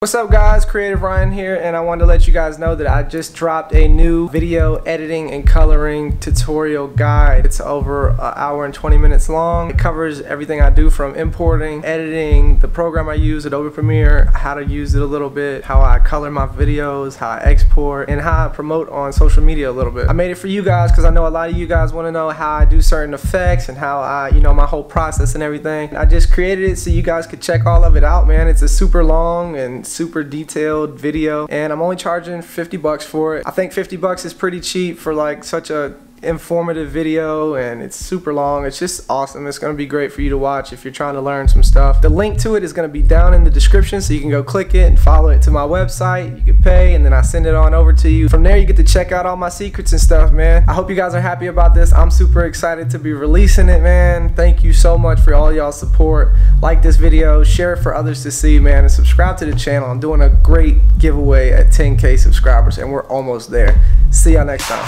What's up guys, Creative Ryan here, and I wanted to let you guys know that I just dropped a new video editing and coloring tutorial guide. It's over an hour and 20 minutes long. It covers everything I do from importing, editing, the program I use, Adobe Premiere, how to use it a little bit, how I color my videos, how I export, and how I promote on social media a little bit. I made it for you guys because I know a lot of you guys want to know how I do certain effects and how I, you know, my whole process and everything. I just created it so you guys could check all of it out, man. It's a super long and super detailed video, and I'm only charging 50 bucks for it. I think 50 bucks is pretty cheap for like such a informative video, and it's super long. It's just awesome. It's going to be great for you to watch if you're trying to learn some stuff. The link to it is going to be down in the description, so you can go click it and follow it to my website. You can pay, and then I send it on over to you. From there you get to check out all my secrets and stuff, man. I hope you guys are happy about this. I'm super excited to be releasing it, man. Thank you so much for all y'all's support. Like this video, share it for others to see, man, and subscribe to the channel. I'm doing a great giveaway at 10K subscribers, and we're almost there. See y'all next time.